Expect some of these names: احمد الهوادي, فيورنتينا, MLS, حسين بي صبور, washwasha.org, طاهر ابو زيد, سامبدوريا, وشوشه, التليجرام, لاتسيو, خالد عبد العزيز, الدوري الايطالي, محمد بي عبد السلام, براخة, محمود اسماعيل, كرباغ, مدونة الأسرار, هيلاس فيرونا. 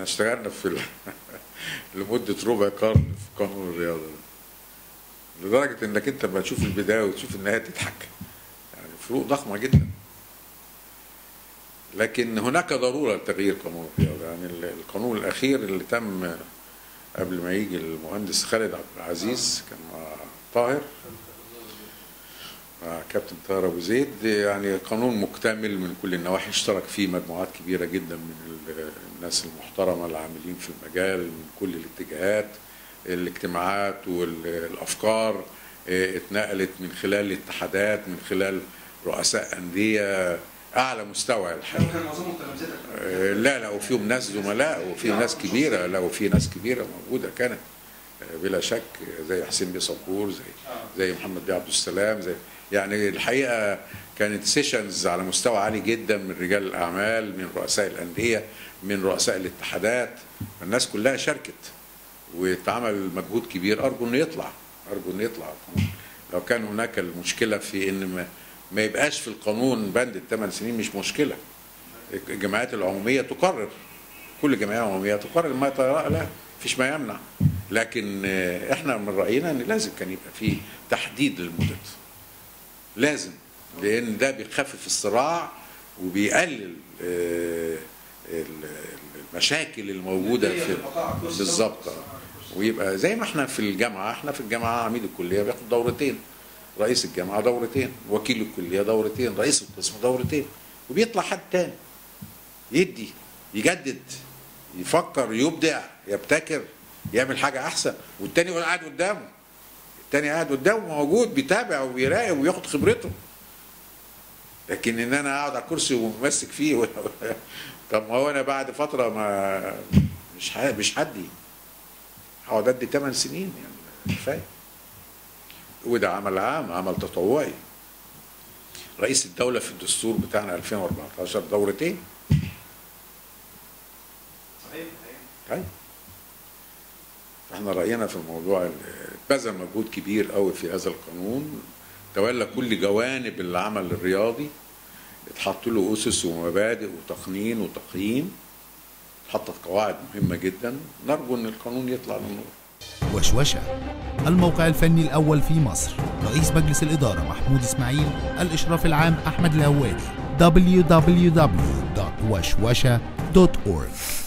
احنا اشتغلنا في لمده ربع قرن في قانون الرياضه ده، لدرجه انك انت لما تشوف البدايه وتشوف النهايه تضحك، يعني فروق ضخمه جدا. لكن هناك ضروره لتغيير قانون الرياضه، يعني القانون الاخير اللي تم قبل ما يجي المهندس خالد عبد العزيز كان مع طاهر، كابتن طاهر ابو زيد، يعني قانون مكتمل من كل النواحي، اشترك فيه مجموعات كبيره جدا من الناس المحترمه العاملين في المجال من كل الاتجاهات، الاجتماعات والافكار اتنقلت من خلال الاتحادات، من خلال رؤساء انديه اعلى مستوى الحقيقه. كان معظمهم تلامذتك؟ لا، وفيهم ناس زملاء وفيهم ناس كبيره، وفي ناس كبيره موجوده كانت بلا شك، زي حسين بي صبور، زي محمد بي عبد السلام، زي يعني الحقيقه كانت سيشنز على مستوى عالي جدا من رجال الاعمال، من رؤساء الانديه، من رؤساء الاتحادات، الناس كلها شاركت واتعمل مجهود كبير. ارجو انه يطلع لو كان هناك المشكله في ان ما يبقاش في القانون بند ال8 سنين، مش مشكله. الجمعيات العموميه تقرر، كل جمعيه عموميه تقرر ما يطرأ لها، مفيش ما يمنع، لكن احنا من راينا ان لازم كان يبقى في تحديد للمدد، لازم، لان ده بيخفف الصراع وبيقلل المشاكل الموجوده في بالظبط. ويبقى زي ما احنا في الجامعه، عميد الكليه بياخد دورتين، رئيس الجامعه دورتين، وكيل الكليه دورتين، رئيس القسم دورتين، وبيطلع حد تاني يدي، يجدد، يفكر، يبدع، يبتكر، يعمل حاجه احسن، والتاني قاعد قدامه، موجود بيتابع وبيراقب وياخد خبرته. لكن ان انا اقعد على الكرسي وممسك فيه طب ما هو انا بعد فتره ما مش هدي، هقعد ادي 8 سنين يعني كفايه. وده عمل عام، عمل تطوعي. رئيس الدوله في الدستور بتاعنا 2014 دورتين. صحيح. طيب احنا راينا في الموضوع، بذل مجهود كبير قوي في هذا القانون، تولى كل جوانب العمل الرياضي، اتحط له اسس ومبادئ وتقنين وتقييم، اتحطت قواعد مهمه جدا. نرجو ان القانون يطلع للنور. وشوشه، الموقع الفني الاول في مصر، رئيس مجلس الاداره محمود اسماعيل، الاشراف العام احمد الهوادي. www.washwasha.org